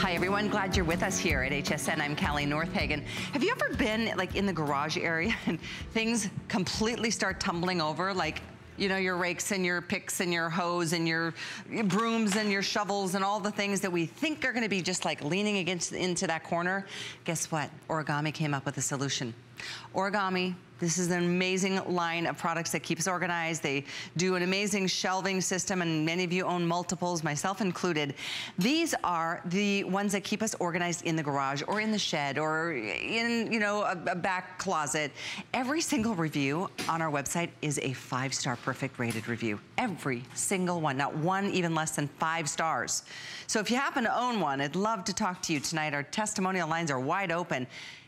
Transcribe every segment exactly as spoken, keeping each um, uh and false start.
Hi everyone, glad you're with us here at H S N. I'm Callie Northhagen. Have you ever been like in the garage area and things completely start tumbling over, like, you know, your rakes and your picks and your hose and your brooms and your shovels and all the things that we think are gonna be just like leaning against into that corner? Guess what? Origami came up with a solution. Origami, this is an amazing line of products that keeps organized. They do an amazing shelving system, and many of you own multiples, myself included. These are the ones that keep us organized in the garage or in the shed or in, you know, a, a back closet. Every single review on our website is a five-star perfect rated review. Every single one, not one even less than five stars. So if you happen to own one, I'd love to talk to you tonight. Our testimonial lines are wide open.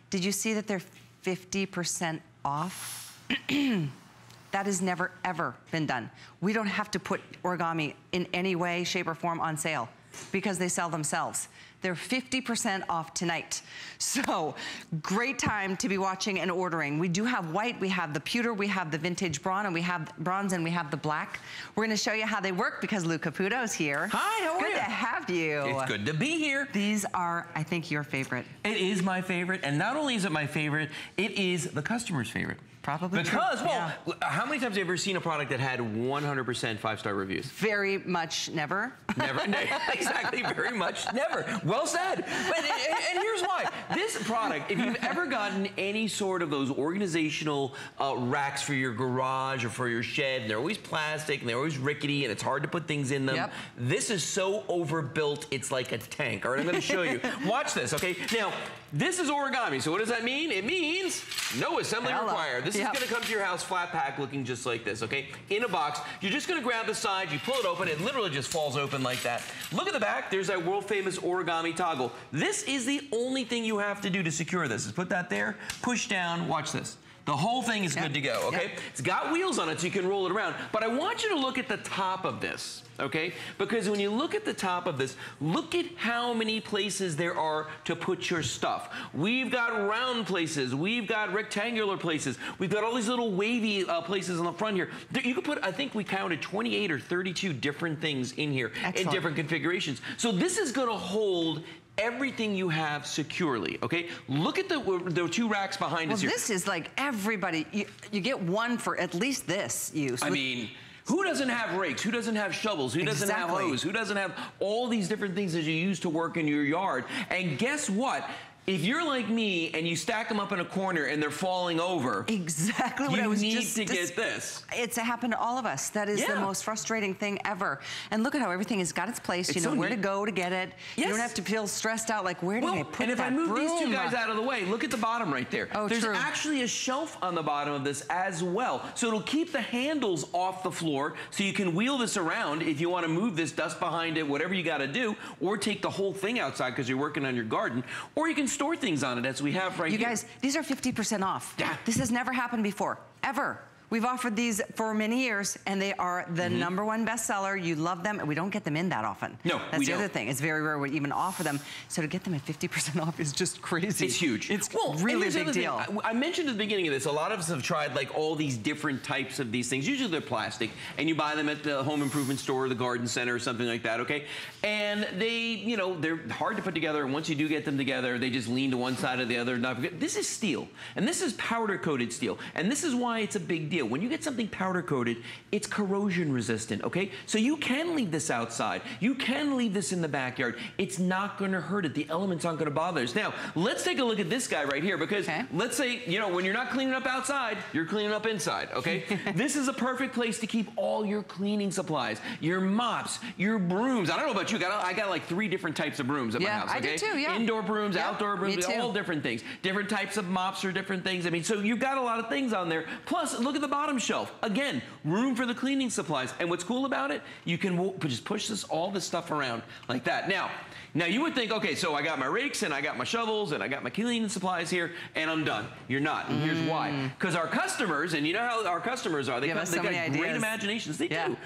Did you see that they're fifty percent off? That has never, ever been done. We don't have to put Origami in any way, shape, or form on sale because they sell themselves. They're fifty percent off tonight. So great time to be watching and ordering. We do have white, we have the pewter, we have the vintage bronze, and we have bronze, and we have the black. We're gonna show you how they work because Lou Caputo's here. Hi, how are you? Good to have you. It's good to be here. These are, I think, your favorite. It is my favorite, and not only is it my favorite, it is the customer's favorite. Probably because, true. well, yeah. How many times have you ever seen a product that had one hundred percent five-star reviews? Very much never. Never, ne exactly, very much never. Well said. But, and here's why. This product, if you've ever gotten any sort of those organizational uh, racks for your garage or for your shed, and they're always plastic and they're always rickety and it's hard to put things in them. Yep. This is so overbuilt, it's like a tank. All right, I'm gonna show you. Watch this, okay? Now, this is Origami, so what does that mean? It means no assembly Hello. required. This This yep. is gonna come to your house flat pack looking just like this, okay? In a box, you're just gonna grab the side, you pull it open, it literally just falls open like that. Look at the back, there's that world famous Origami toggle. This is the only thing you have to do to secure this, is put that there, push down, watch this. The whole thing is yep. good to go, okay? Yep. It's got wheels on it so you can roll it around, but I want you to look at the top of this, okay? Because when you look at the top of this, look at how many places there are to put your stuff. We've got round places, we've got rectangular places, we've got all these little wavy uh, places on the front here. You could put, I think we counted twenty-eight or thirty-two different things in here. Excellent. In different configurations. So this is gonna hold everything you have securely, okay? Look at the, the two racks behind well, us here. This is like everybody, you, you get one for at least this use. I mean, who doesn't have rakes? Who doesn't have shovels? Who doesn't exactly. have hose? Who doesn't have all these different things that you use to work in your yard? And guess what? If you're like me and you stack them up in a corner and they're falling over, exactly what I was just saying. You need to get this. It's happened to all of us. That is yeah. the most frustrating thing ever. And look at how everything has got its place. It's you know so where neat. to go to get it. Yes. You don't have to feel stressed out like, where well, did I put that broom? And if I move these two guys out of the way, look at the bottom right there. Oh, There's true. actually a shelf on the bottom of this as well. So it'll keep the handles off the floor so you can wheel this around if you want to move this, dust behind it, whatever you got to do, or take the whole thing outside because you're working on your garden, or you can store things on it as we have right here. You guys, these are fifty percent off. Yeah. This has never happened before, ever. We've offered these for many years, and they are the mm-hmm. number one bestseller. You love them, and we don't get them in that often. No, That's we the don't. other thing. It's very rare we even offer them. So to get them at fifty percent off is just crazy. It's huge. It's well, really a big deal. I, I mentioned at the beginning of this, a lot of us have tried like all these different types of these things. Usually they're plastic, and you buy them at the home improvement store or the garden center or something like that, okay? And they, you know, they're hard to put together, and once you do get them together, they just lean to one side or the other. This is steel, and this is powder-coated steel, and this is why it's a big deal. When you get something powder coated, it's corrosion resistant, okay? So you can leave this outside. You can leave this in the backyard. It's not gonna hurt it. The elements aren't gonna bother us. Now, let's take a look at this guy right here because okay. let's say, you know, when you're not cleaning up outside, you're cleaning up inside, okay? This is a perfect place to keep all your cleaning supplies, your mops, your brooms. I don't know about you, I got like three different types of brooms at yeah, my house, okay? I do too, yeah. Indoor brooms, yeah, outdoor brooms, all different things. Different types of mops or different things. I mean, so you've got a lot of things on there. Plus, look at the bottom shelf. Again, room for the cleaning supplies. And what's cool about it, you can just push this, all this stuff around like that. Now, now you would think, okay, so I got my rakes and I got my shovels and I got my cleaning supplies here and I'm done. You're not, and mm. here's why. Because our customers, and you know how our customers are, they, come, they so got great ideas. imaginations, they yeah. do.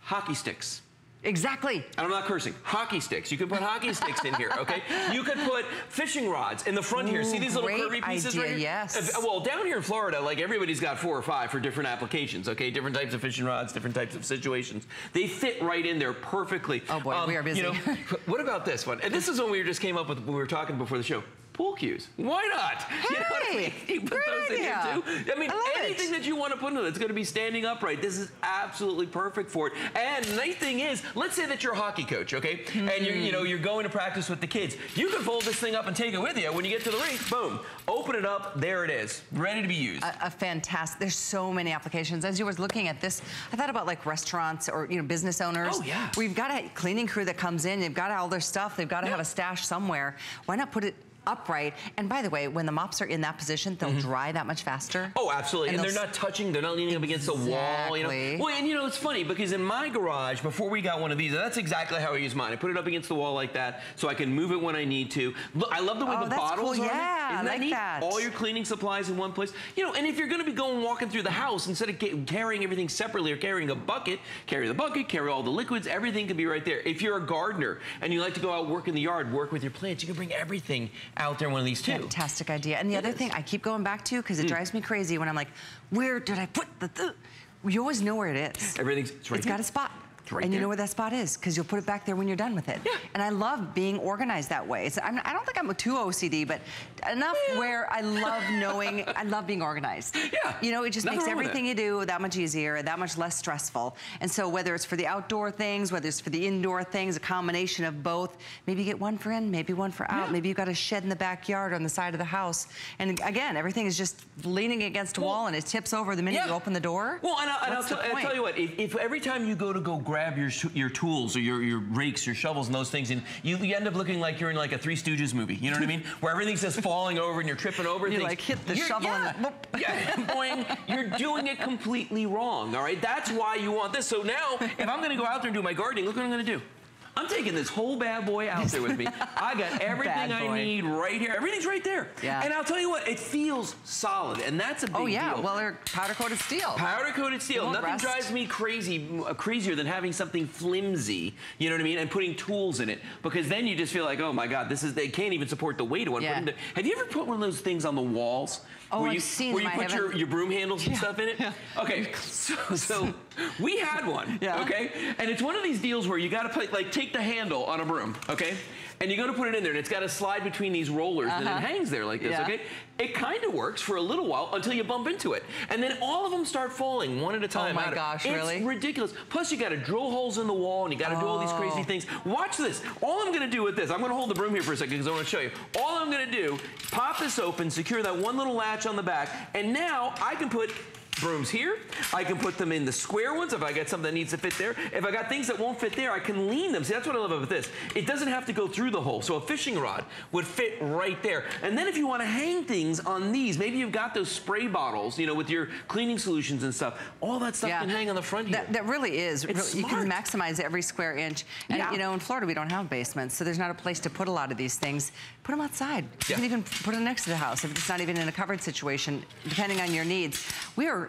Hockey sticks. Exactly. And I'm not cursing. Hockey sticks. You can put hockey sticks in here, okay? You could put fishing rods in the front. Ooh, here. See these little curvy pieces idea, right here? Yes. Well, down here in Florida, like everybody's got four or five for different applications, okay? Different types of fishing rods, different types of situations. They fit right in there perfectly. Oh boy, um, we are busy. You know, what about this one? And this is one we just came up with when we were talking before the show. Pool cues. Why not? Hey, you know what I mean? You put those in here too. I mean, anything that you want to put in it, it's going to be standing upright. This is absolutely perfect for it. And the nice thing is, let's say that you're a hockey coach, okay? Mm. And you're, you know, you're going to practice with the kids. You can fold this thing up and take it with you. When you get to the rink, boom, open it up. There it is, ready to be used. A, a fantastic. There's so many applications. As you were looking at this, I thought about like restaurants or you know business owners. Oh yeah. We've got a cleaning crew that comes in. They've got all their stuff. They've got to yeah. have a stash somewhere. Why not put it upright? And by the way, when the mops are in that position, they'll mm-hmm. dry that much faster. Oh, absolutely. And, and they're not touching, they're not leaning exactly. up against the wall. You know? Well, and you know, it's funny because in my garage, before we got one of these, that's exactly how I use mine. I put it up against the wall like that so I can move it when I need to. Look, I love the way oh, the that's bottles cool. are. Yeah, Isn't I like that, neat? that. All your cleaning supplies in one place. You know, and if you're going to be going walking through the house, instead of get, carrying everything separately or carrying a bucket, carry the bucket, carry all the liquids, everything can be right there. If you're a gardener and you like to go out work in the yard, work with your plants, you can bring everything out there one of these two. Fantastic idea. And the it other is. thing I keep going back to, because it mm. drives me crazy when I'm like, where did I put the th You always know where it is. Everything's it's right It's here. got a spot. It's right and there. You know where that spot is, because you'll put it back there when you're done with it. Yeah. And I love being organized that way. It's, I'm, I don't think I'm too O C D, but enough yeah. where I love knowing, I love being organized. Yeah. You know, it just Nothing makes everything you do that much easier, that much less stressful. And so whether it's for the outdoor things, whether it's for the indoor things, a combination of both, maybe you get one for in, maybe one for out, yeah. maybe you've got a shed in the backyard or on the side of the house. And again, everything is just leaning against well, a wall and it tips over the minute yeah. you open the door. Well, and, I, and I'll, I'll tell you what, if, if every time you go to go grab your your tools or your, your rakes, your shovels and those things, and you, you end up looking like you're in like a Three Stooges movie, you know what I mean? Where everything's just falling over and you're tripping over you things. You like hit the you're, shovel yeah, and the, yeah, boing, you're doing it completely wrong, all right? That's why you want this. So now, if I'm gonna go out there and do my gardening, look what I'm gonna do. I'm taking this whole bad boy out there with me. I got everything I need right here. Everything's right there. Yeah. And I'll tell you what, it feels solid, and that's a big deal. Oh yeah, deal. well, they're powder-coated steel. Powder-coated steel. Nothing rest. drives me crazy, uh, crazier than having something flimsy, you know what I mean, and putting tools in it, because then you just feel like, oh my God, this is, they can't even support the weight of one. Yeah. Have you ever put one of those things on the walls? Oh, where I've you, seen Where you put your, your broom handles yeah. and stuff in it? Yeah. Okay, so, so we had one, yeah. okay? And it's one of these deals where you gotta put, like, take the handle on a broom, okay? And you're gonna put it in there, and it's gotta slide between these rollers, uh-huh. and it hangs there like this, yeah. okay? It kinda works for a little while until you bump into it. And then all of them start falling one at a time. Oh my gosh, it's really? It's ridiculous. Plus you gotta drill holes in the wall, and you gotta oh. do all these crazy things. Watch this. All I'm gonna do with this, I'm gonna hold the broom here for a second because I wanna show you. All I'm gonna do, pop this open, secure that one little latch on the back, and now I can put brooms here. I can put them in the square ones if I got something that needs to fit there. If I got things that won't fit there, I can lean them. See, that's what I love about this. It doesn't have to go through the hole. So a fishing rod would fit right there. And then if you want to hang things on these, maybe you've got those spray bottles, you know, with your cleaning solutions and stuff. All that stuff yeah. can hang on the front here. That, that really is. It's you smart. can maximize every square inch. And yeah. you know, in Florida, we don't have basements, so there's not a place to put a lot of these things. Put them outside. Yeah. You can even put them next to the house if it's not even in a covered situation, depending on your needs. We are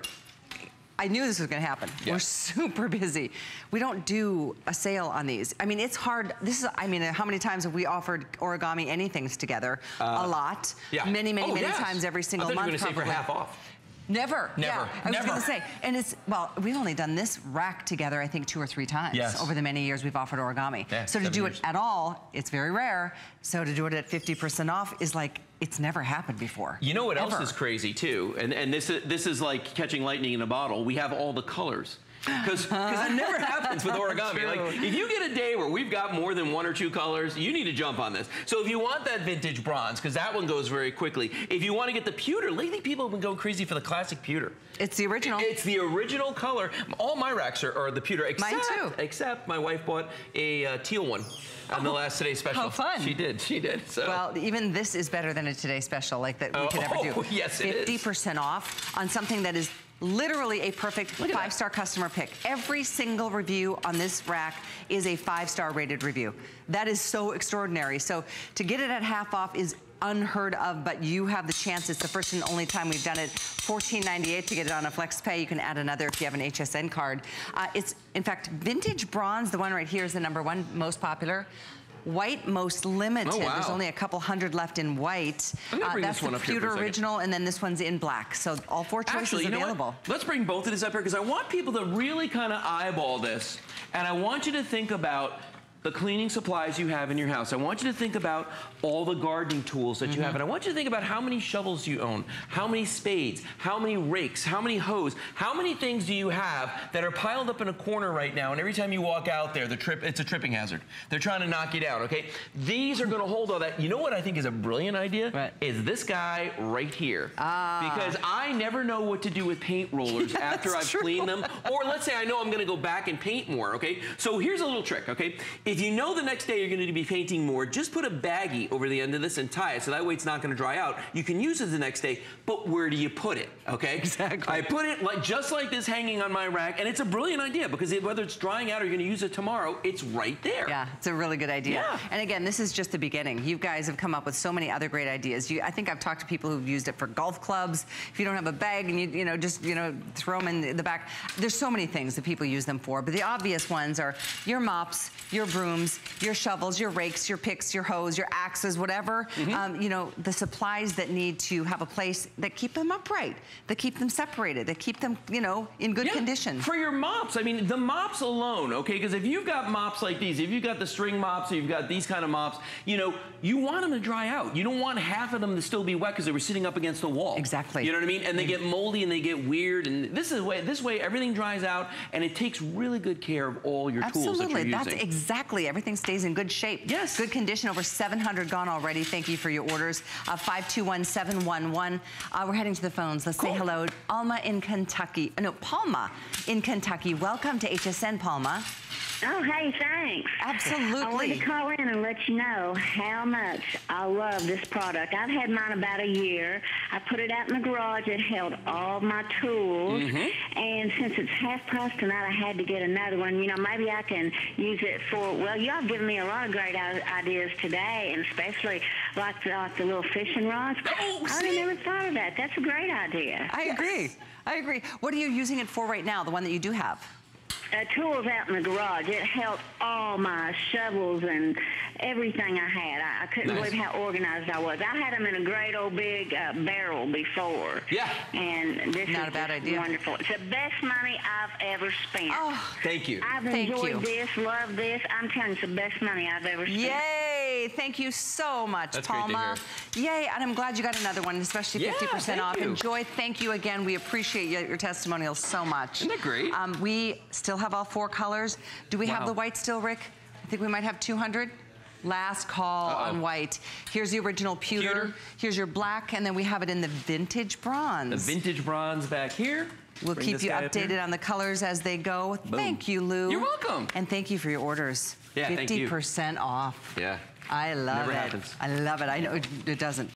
I knew this was gonna happen. Yeah. We're super busy. We don't do a sale on these. I mean, it's hard. This is, I mean, how many times have we offered Origami anythings together? Uh, a lot. Yeah. Many, many, oh, many yes. times every single month. I thought you were gonna say for half off. Never. Never. Yeah, I Never. was going to say. And it's, well, we've only done this rack together, I think, two or three times yes. over the many years we've offered Origami. Yeah, so to do years. it at all, it's very rare. So to do it at fifty percent off is like, it's never happened before. You know what Ever. else is crazy, too? And, and this, is, this is like catching lightning in a bottle. We have all the colors. Because that never happens with Origami. True. Like, if you get a day where we've got more than one or two colors, you need to jump on this. So if you want that vintage bronze, because that one goes very quickly. If you want to get the pewter, lately people have been going crazy for the classic pewter. It's the original. It's the original color. All my racks are, are the pewter, except, Mine too. except my wife bought a uh, teal one on oh, the last Today Special. How fun. She did, she did. So. Well, even this is better than a Today Special, like that we oh, could ever do. Oh, yes, it is. fifty percent off on something that is literally a perfect five-star customer pick. Every single review on this rack is a five-star rated review. That is so extraordinary. So to get it at half off is unheard of, but you have the chance. It's the first and only time we've done it. fourteen ninety-eight to get it on a flex pay. You can add another if you have an H S N card. Uh, it's, in fact, vintage bronze. The one right here is the number one most popular. White most limited. Oh, wow. There's only a couple hundred left in white. I'm gonna bring uh, that's this one the up pewter here original, and then this one's in black. So all four choices Actually, you available. Know what? Let's bring both of these up here because I want people to really kind of eyeball this, and I want you to think about the cleaning supplies you have in your house. I want you to think about all the gardening tools that mm-hmm. you have. And I want you to think about how many shovels you own, how many spades, how many rakes, how many hoes, how many things do you have that are piled up in a corner right now, and every time you walk out there, the trip it's a tripping hazard. They're trying to knock you down, okay? These are gonna hold all that. You know what I think is a brilliant idea? Right. Is this guy right here. Ah. Because I never know what to do with paint rollers yeah, after I've true. cleaned them. Or let's say I know I'm gonna go back and paint more, okay? So here's a little trick, okay? If If you know the next day you're going to be painting more, just put a baggie over the end of this and tie it so that way it's not going to dry out. You can use it the next day, but where do you put it? Okay? Exactly. I put it like just like this hanging on my rack, and it's a brilliant idea because whether it's drying out or you're going to use it tomorrow, it's right there. Yeah, it's a really good idea. Yeah. And again, this is just the beginning. You guys have come up with so many other great ideas. You, I think I've talked to people who've used it for golf clubs. If you don't have a bag and you, you know, just, you know, throw them in the back. There's so many things that people use them for, but the obvious ones are your mops, your brooms, your shovels, your rakes, your picks, your hoes, your axes, whatever, mm-hmm. um, you know, the supplies that need to have a place that keep them upright, that keep them separated, that keep them, you know, in good yeah. condition. For your mops, I mean, the mops alone, okay, because if you've got mops like these, if you've got the string mops, or you've got these kind of mops, you know, you want them to dry out. You don't want half of them to still be wet because they were sitting up against the wall. Exactly. You know what I mean? And they get moldy and they get weird, and this is way, this way everything dries out, and it takes really good care of all your Absolutely. tools that you're using. That's exactly. Everything stays in good shape. Yes. Good condition. Over seven hundred gone already. Thank you for your orders. Uh, five two one, seven one one. Uh, we're heading to the phones. Let's cool. say hello. Alma in Kentucky. No, Palma in Kentucky. Welcome to H S N, Palma. Oh, hey, thanks. Absolutely. I wanted to call in and let you know how much I love this product. I've had mine about a year. I put it out in the garage. It held all my tools. Mm-hmm. And since it's half price tonight, I had to get another one. You know, maybe I can use it for, well, y'all have given me a lot of great ideas today, and especially like the, like the little fishing rods. Oh, I never thought of that. That's a great idea. I agree. I agree. What are you using it for right now, the one that you do have? Uh, tools out in the garage. It helped all my shovels and everything I had. I, I couldn't nice. believe how organized I was. I had them in a great old big uh, barrel before. Yeah. And this Not is a bad idea. wonderful. It's the best money I've ever spent. Oh, thank you. I've thank enjoyed you. this, love this. I'm telling you, it's the best money I've ever spent. Yay! Thank you so much, That's Palma. Great to hear. Yay! And I'm glad you got another one, especially yeah, fifty percent off. You. Enjoy. Thank you again. We appreciate your, your testimonials so much. Isn't that great? Um, we still have all four colors. Do we wow. have the white still, Rick? I think we might have two hundred. Last call Uh-oh. on white. Here's the original pewter. pewter. Here's your black, and then we have it in the vintage bronze. The vintage bronze back here. We'll Bring keep you updated on the colors as they go. Boom. Thank you, Lou. You're welcome. And thank you for your orders. Yeah, fifty percent off. Yeah. I love Never it. Happens. I love it. I know it, it doesn't.